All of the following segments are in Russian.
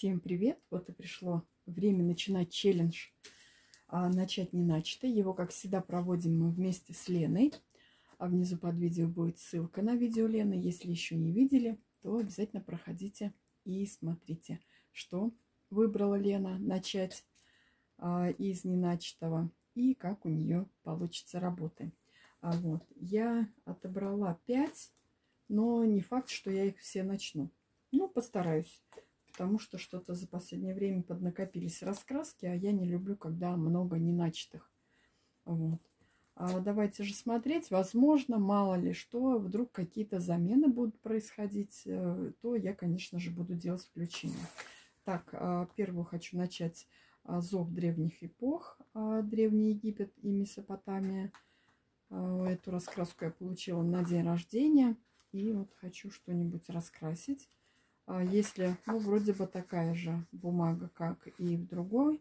Всем привет! Вот и пришло время начинать челлендж «Начать не начато». Его, как всегда, проводим мы вместе с Леной. А внизу под видео будет ссылка на видео Лены. Если еще не видели, то обязательно проходите и смотрите, что выбрала Лена начать из неначатого и как у нее получится работы. Вот. Я отобрала 5, но не факт, что я их все начну. Ну, постараюсь, потому что что-то за последнее время поднакопились раскраски, а я не люблю, когда много неначатых. Вот. Давайте же смотреть, возможно, мало ли что, вдруг какие-то замены будут происходить, то я, конечно же, буду делать включение. Так, первую хочу начать зов древних эпох, Древний Египет и Месопотамия. Эту раскраску я получила на день рождения, и вот хочу что-нибудь раскрасить. Если, ну, вроде бы такая же бумага, как и в другой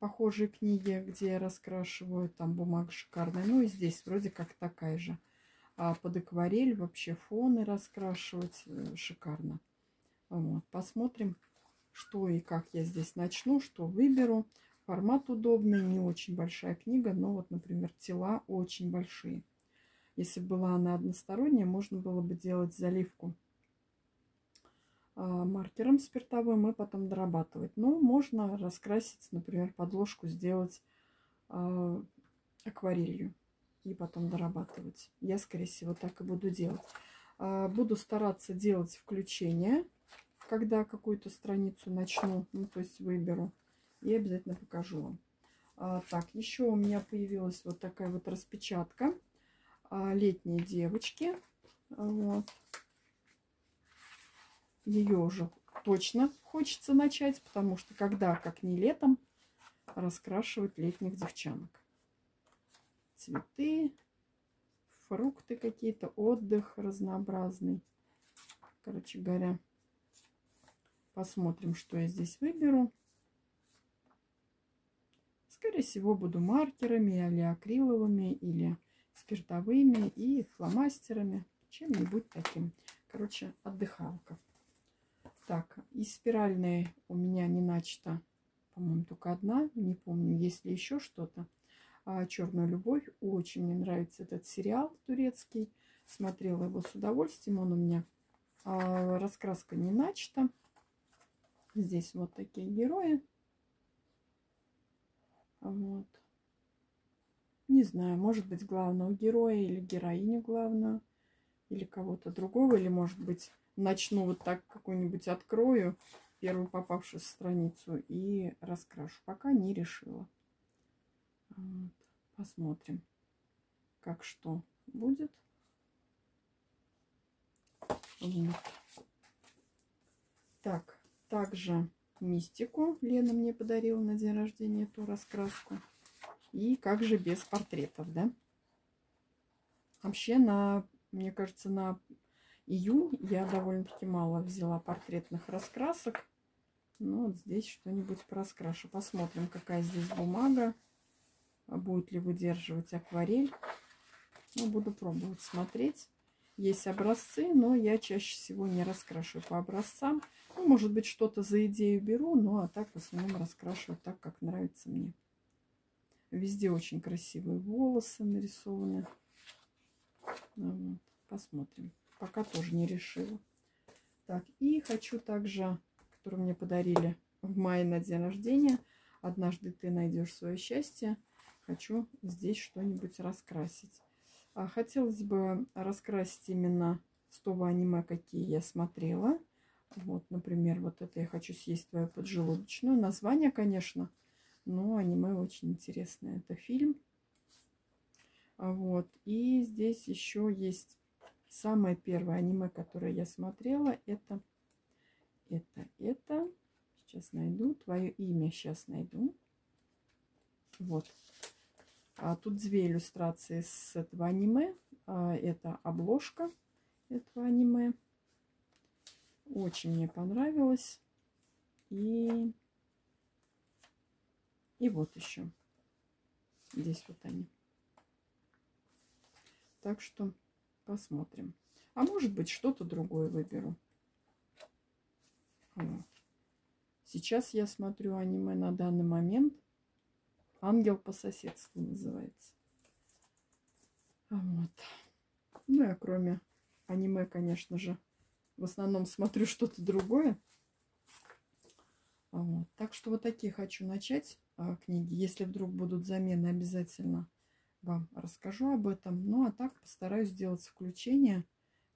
похожей книге, где раскрашивают, там бумага шикарная. Ну и здесь вроде как такая же. Под акварель вообще фоны раскрашивать шикарно. Вот. Посмотрим, что и как я здесь начну, что выберу. Формат удобный, не очень большая книга, но вот, например, тела очень большие. Если была она односторонняя, можно было бы делать заливку маркером спиртовым и потом дорабатывать. Но можно раскрасить, например, подложку сделать акварелью и потом дорабатывать. Я, скорее всего, так и буду делать. Буду стараться делать включение, когда какую-то страницу начну, ну, то есть выберу, и обязательно покажу вам. Так, еще у меня появилась вот такая вот распечатка летней девочки. Вот. Ее уже точно хочется начать, потому что когда, как не летом, раскрашивать летних девчонок. Цветы, фрукты какие-то, отдых разнообразный. Короче говоря, посмотрим, что я здесь выберу. Скорее всего, буду маркерами или акриловыми, или спиртовыми, и фломастерами, чем-нибудь таким. Короче, отдыхалка. Так, из спиральной у меня не начата, по-моему, только одна. Не помню, есть ли еще что-то. «Черная любовь». Очень мне нравится этот сериал турецкий. Смотрела его с удовольствием. Он у меня раскраска не начата. Здесь вот такие герои. Вот. Не знаю, может быть, главного героя или героиню главную, или кого-то другого, или, может быть, начну вот так какую-нибудь, открою первую попавшуюся страницу и раскрашу. Пока не решила. Вот. Посмотрим, как что будет. Вот. Так, также «Мистику» Лена мне подарила на день рождения, эту раскраску. И как же без портретов, да? Вообще, мне кажется, на июнь я довольно-таки мало взяла портретных раскрасок. Ну, вот здесь что-нибудь пораскрашу. Посмотрим, какая здесь бумага. Будет ли выдерживать акварель. Ну, буду пробовать смотреть. Есть образцы, но я чаще всего не раскрашиваю по образцам. Ну, может быть, что-то за идею беру, но а так в основном раскрашиваю так, как нравится мне. Везде очень красивые волосы нарисованы. Вот, посмотрим. Пока тоже не решила. Так, и хочу также, которую мне подарили в мае на день рождения, «Однажды ты найдешь свое счастье». Хочу здесь что-нибудь раскрасить. Хотелось бы раскрасить именно с того аниме, какие я смотрела. Вот, например, вот это «Я хочу съесть твою поджелудочную». Название, конечно, но аниме очень интересное. Это фильм. Вот, и здесь еще есть... Самое первое аниме, которое я смотрела, это. Сейчас найду. «Твое имя». Сейчас найду. Вот. Тут две иллюстрации с этого аниме. Это обложка этого аниме. Очень мне понравилось. И вот еще. Здесь вот они. Так что... Посмотрим. А может быть, что-то другое выберу. Вот. Сейчас я смотрю аниме на данный момент. «Ангел по соседству» называется. Вот. Ну, я кроме аниме, конечно же, в основном смотрю что-то другое. Вот. Так что вот такие хочу начать книги. Если вдруг будут замены, обязательно вам расскажу об этом. Ну, а так постараюсь сделать включение,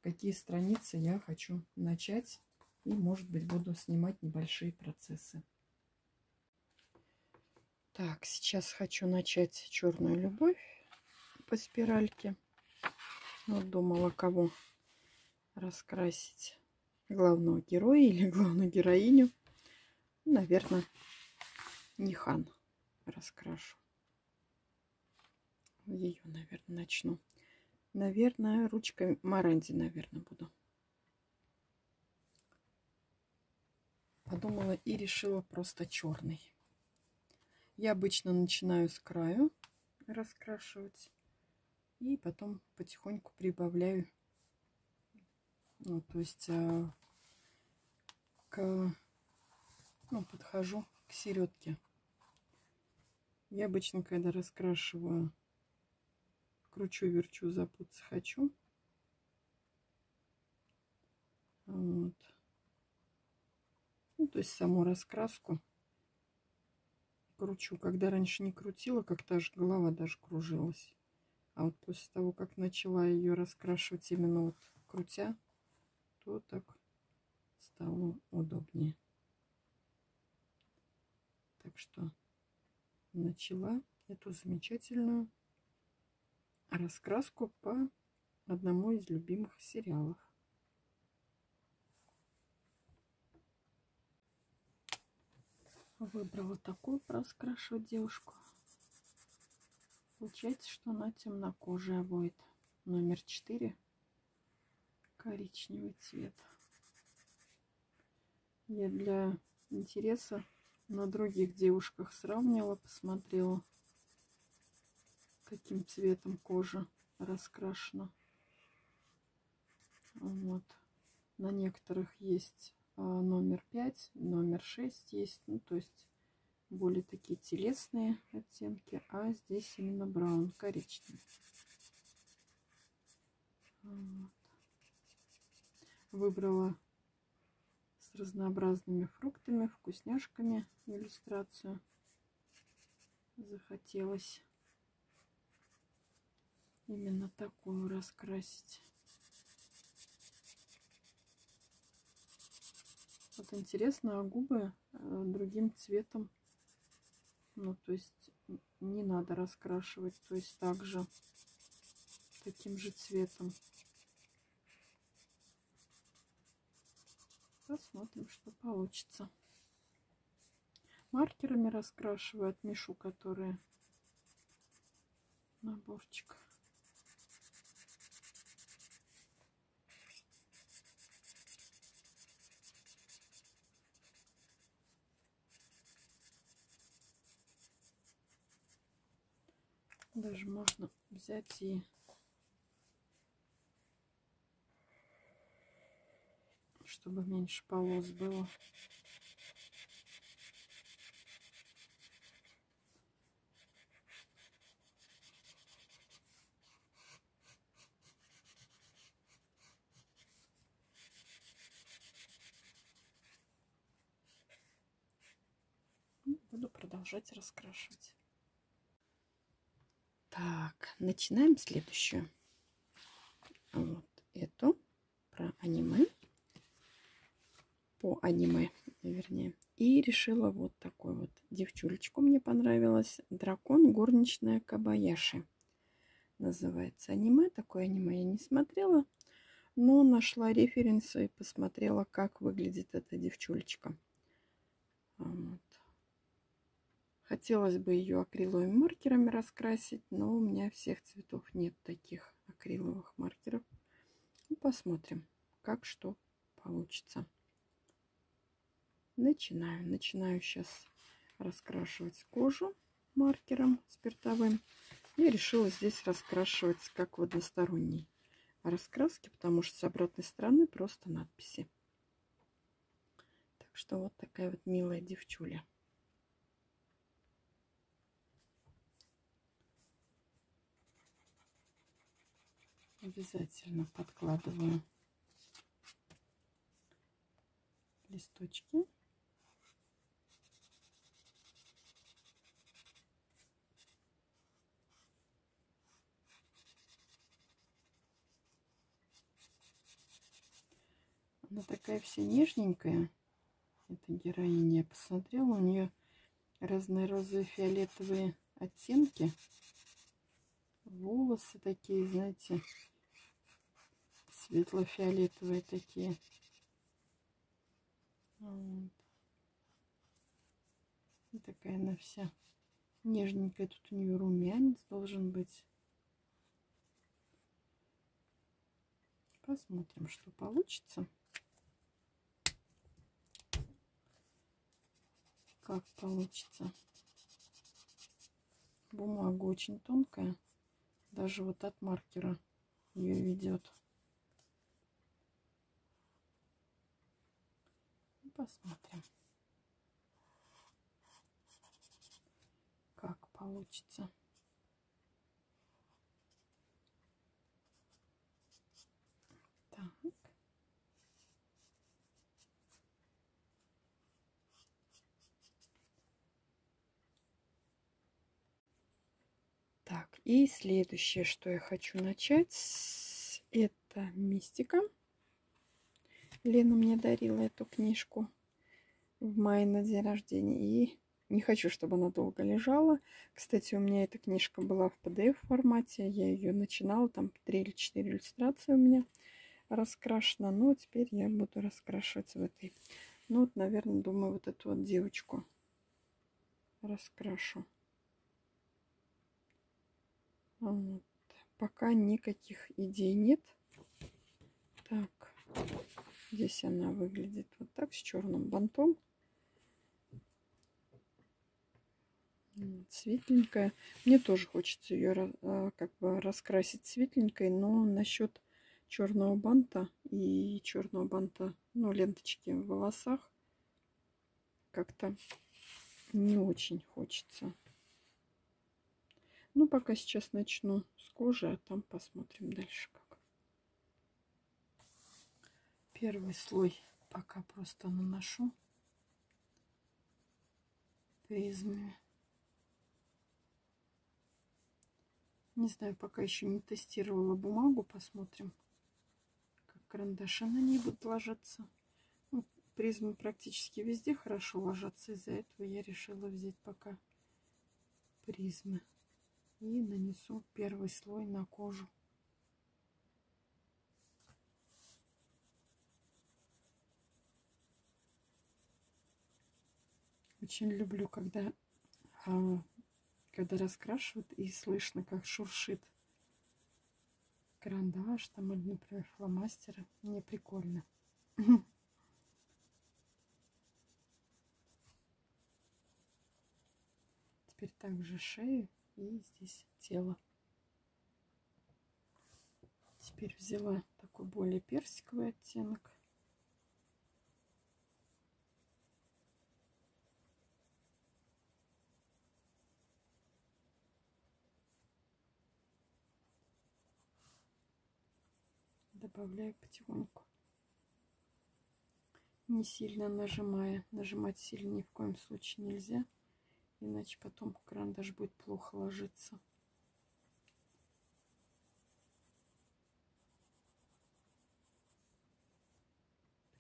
какие страницы я хочу начать. И, может быть, буду снимать небольшие процессы. Так, сейчас хочу начать «Черную любовь» по спиральке. Вот думала, кого раскрасить. Главного героя или главную героиню. Наверное, Нихан раскрашу. Ее, наверное, начну. Наверное, ручкой Маранди, наверное, буду. Подумала и решила просто черный. Я обычно начинаю с краю раскрашивать. И потом потихоньку прибавляю. Ну, то есть подхожу к середке. Я обычно, когда раскрашиваю, кручу-верчу, запутаться хочу. Вот. Ну, то есть саму раскраску кручу. Когда раньше не крутила, как-то аж голова даже кружилась. А вот после того, как начала ее раскрашивать именно вот крутя, то так стало удобнее. Так что начала эту замечательную раскраску по одному из любимых сериалов. Выбрала такую раскрашивать девушку. Получается, что она темнокожая будет. Номер 4. Коричневый цвет. Я для интереса на других девушках сравнила, посмотрела, каким цветом кожа раскрашена. Вот. На некоторых есть номер 5, номер 6 есть. Ну, то есть более такие телесные оттенки. А здесь именно браун, коричневый. Вот. Выбрала с разнообразными фруктами, вкусняшками иллюстрацию. Захотелось именно такую раскрасить. Вот интересно, а губы другим цветом, ну, то есть не надо раскрашивать, то есть также таким же цветом. Посмотрим, что получится. Маркерами раскрашиваю, отмешу, которые наборчик. Даже можно взять и чтобы меньше полос было. Буду продолжать раскрашивать. Так, начинаем следующую. Вот эту про аниме. По аниме, вернее. И решила вот такую вот девчулечку. Мне понравилась. «Дракон горничная Кабаяски» называется аниме. Такое аниме я не смотрела, но нашла референсы и посмотрела, как выглядит эта девчулечка. Вот. Хотелось бы ее акриловыми маркерами раскрасить, но у меня всех цветов нет таких акриловых маркеров. Посмотрим, как что получится. Начинаю. Начинаю сейчас раскрашивать кожу маркером спиртовым. Я решила здесь раскрашивать как в односторонней раскраске, потому что с обратной стороны просто надписи. Так что вот такая вот милая девчуля. Обязательно подкладываю листочки. Она такая вся нежненькая, эта героиня. Я посмотрела, у нее разные розовые, фиолетовые оттенки. Волосы такие, знаете, светло-фиолетовые такие. Вот. И такая она вся нежненькая. Тут у нее румянец должен быть. Посмотрим, что получится. Как получится. Бумага очень тонкая. Даже вот от маркера ее ведет. Посмотрим, как получится. Так. Так, и следующее, что я хочу начать, это «Мистика». Лена мне дарила эту книжку в мае на день рождения. И не хочу, чтобы она долго лежала. Кстати, у меня эта книжка была в PDF-формате. Я ее начинала. Там 3 или 4 иллюстрации у меня раскрашена. Но теперь я буду раскрашивать в этой. Ну, вот, наверное, думаю, вот эту вот девочку раскрашу. Вот. Пока никаких идей нет. Так. Здесь она выглядит вот так, с черным бантом. Светленькая. Мне тоже хочется ее как бы раскрасить светленькой, но насчет черного банта и черного банта, ну, ленточки в волосах, как-то не очень хочется. Ну, пока сейчас начну с кожи, а там посмотрим дальше. Первый слой пока просто наношу призмы. Не знаю, пока еще не тестировала бумагу. Посмотрим, как карандаши на ней будут ложиться. Ну, призмы практически везде хорошо ложатся. Из-за этого я решила взять пока призмы. И нанесу первый слой на кожу. Очень люблю, когда раскрашивают и слышно, как шуршит карандаш там, или, например, фломастеры. Мне прикольно. Теперь также шею и здесь тело. Теперь взяла такой более персиковый оттенок. Добавляю потихоньку, не сильно нажимая. Нажимать сильно ни в коем случае нельзя, иначе потом карандаш будет плохо ложиться.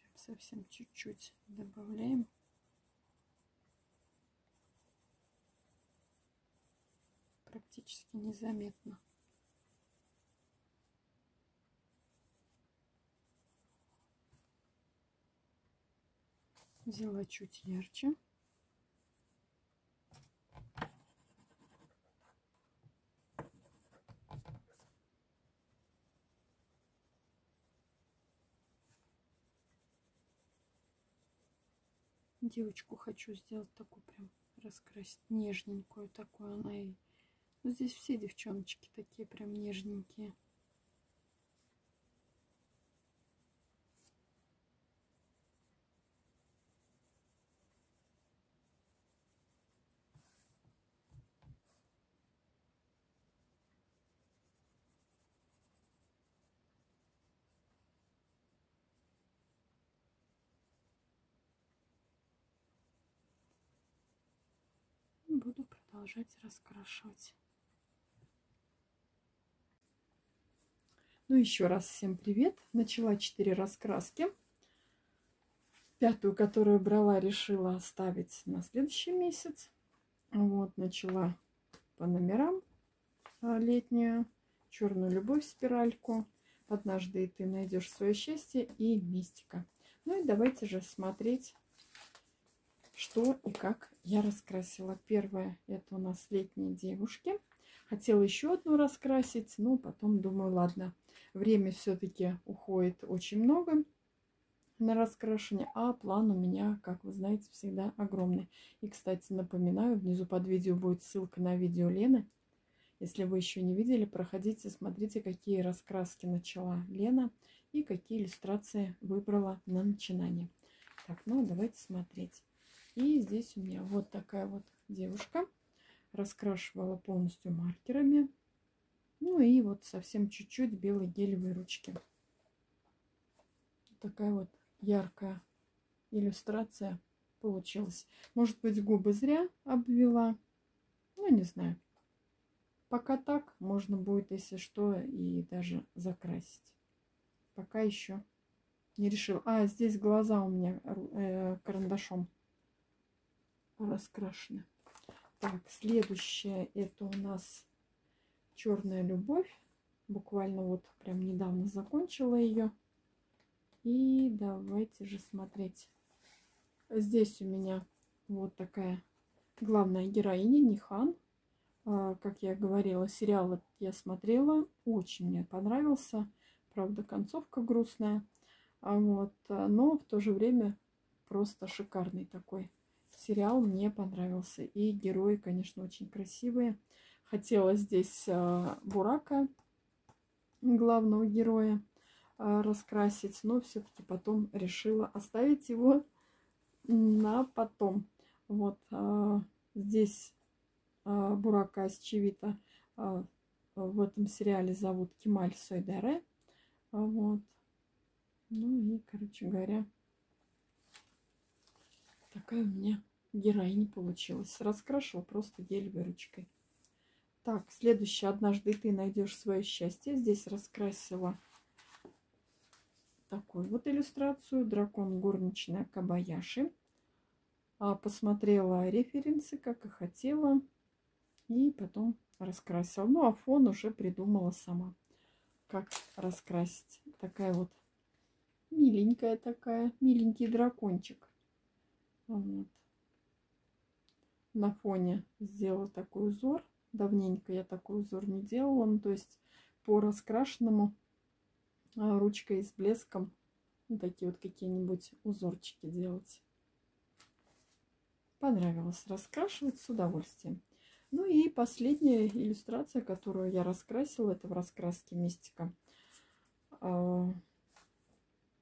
Прям совсем чуть-чуть добавляем. Практически незаметно. Взяла чуть ярче. Девочку хочу сделать такую прям, раскрасить нежненькую такую. Она и... Ну, здесь все девчоночки такие прям нежненькие. буду продолжать раскрашивать. Ну, еще раз всем привет. Начала 4 раскраски. Пятую, которую брала, решила оставить на следующий месяц. Вот, начала по номерам летнюю, «Черную любовь», спиральку, «Однажды и ты найдешь свое счастье» и «Мистика». Ну и давайте же смотреть, что и как я раскрасила. Первое — это у нас летние девушки. Хотела еще одну раскрасить, но потом думаю, ладно, время все-таки уходит очень много на раскрашивание, а план у меня, как вы знаете, всегда огромный. И, кстати, напоминаю, внизу под видео будет ссылка на видео Лены. Если вы еще не видели, проходите, смотрите, какие раскраски начала Лена и какие иллюстрации выбрала на начинание. Так, ну давайте смотреть. И здесь у меня вот такая вот девушка. Раскрашивала полностью маркерами. Ну и вот совсем чуть-чуть белой гелевой ручки. Такая вот яркая иллюстрация получилась. Может быть, губы зря обвела. Ну, не знаю. Пока так. Можно будет, если что, и даже закрасить. Пока еще не решила. А, здесь глаза у меня карандашом раскрашены. Так, следующее — это у нас «Черная любовь». Буквально вот прям недавно закончила ее. И давайте же смотреть. Здесь у меня вот такая главная героиня Нихан. Как я говорила, сериал я смотрела. Очень мне понравился. Правда, концовка грустная. Вот, но в то же время просто шикарный такой сериал. Мне понравился. И герои, конечно, очень красивые. Хотела здесь Бурака, главного героя, раскрасить, но все-таки потом решила оставить его на потом. Вот здесь Бурака Асчевита в этом сериале зовут Кемаль Сойдаре. Вот. Ну и, короче говоря, такая у меня героиня получилась. Раскрашивала просто гелевой ручкой. Так, следующее — «Однажды ты найдешь свое счастье». Здесь раскрасила такую вот иллюстрацию — «Дракон горничная Кабаяски». Посмотрела референсы, как и хотела, и потом раскрасила. Ну а фон уже придумала сама, как раскрасить. Такая вот миленькая такая, миленький дракончик. Вот. На фоне сделала такой узор. Давненько я такой узор не делала. Ну, то есть по раскрашенному ручкой с блеском, ну, такие вот какие-нибудь узорчики делать. Понравилось раскрашивать, с удовольствием. Ну и последняя иллюстрация, которую я раскрасила, это в раскраске «Мистика».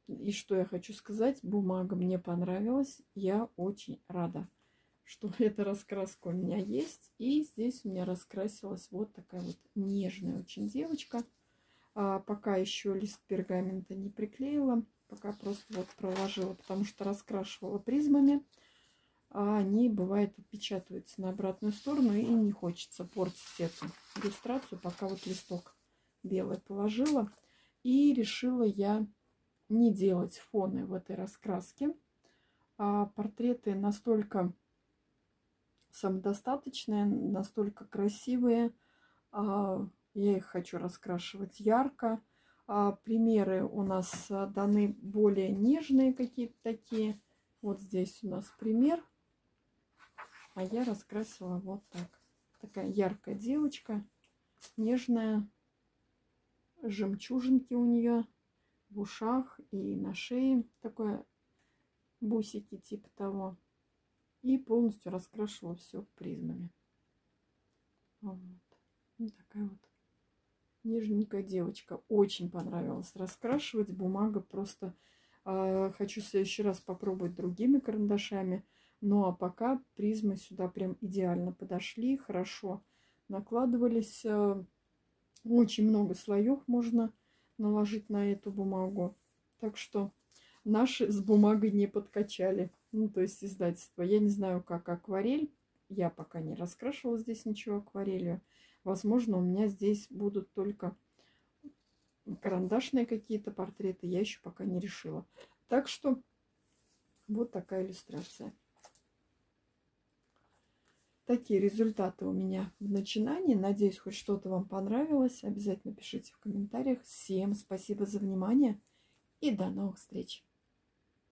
И что я хочу сказать, бумага мне понравилась. Я очень рада, что эта раскраска у меня есть. И здесь у меня раскрасилась вот такая вот нежная очень девочка. Пока еще лист пергамента не приклеила, пока просто вот проложила, потому что раскрашивала призмами, а они, бывает, отпечатываются на обратную сторону, и не хочется портить эту иллюстрацию, пока вот листок белый положила. И решила я не делать фоны в этой раскраске. А портреты настолько самодостаточные, настолько красивые, я их хочу раскрашивать ярко. Примеры у нас даны более нежные какие-то такие. Вот здесь у нас пример. А я раскрасила вот так. Такая яркая девочка, нежная. Жемчужинки у нее в ушах и на шее. Такое бусики типа того. И полностью раскрашивала все призмами. Вот. Вот такая вот нежненькая девочка. Очень понравилось раскрашивать. Бумага просто... хочу в следующий раз попробовать другими карандашами. Ну а пока призмы сюда прям идеально подошли. Хорошо накладывались. Очень много слоев можно наложить на эту бумагу. Так что наши с бумагой не подкачали. Ну, то есть издательство. Я не знаю, как акварель. Я пока не раскрашивала здесь ничего акварелью. Возможно, у меня здесь будут только карандашные какие-то портреты. Я еще пока не решила. Так что вот такая иллюстрация. Такие результаты у меня в начинании. Надеюсь, хоть что-то вам понравилось. Обязательно пишите в комментариях. Всем спасибо за внимание и до новых встреч!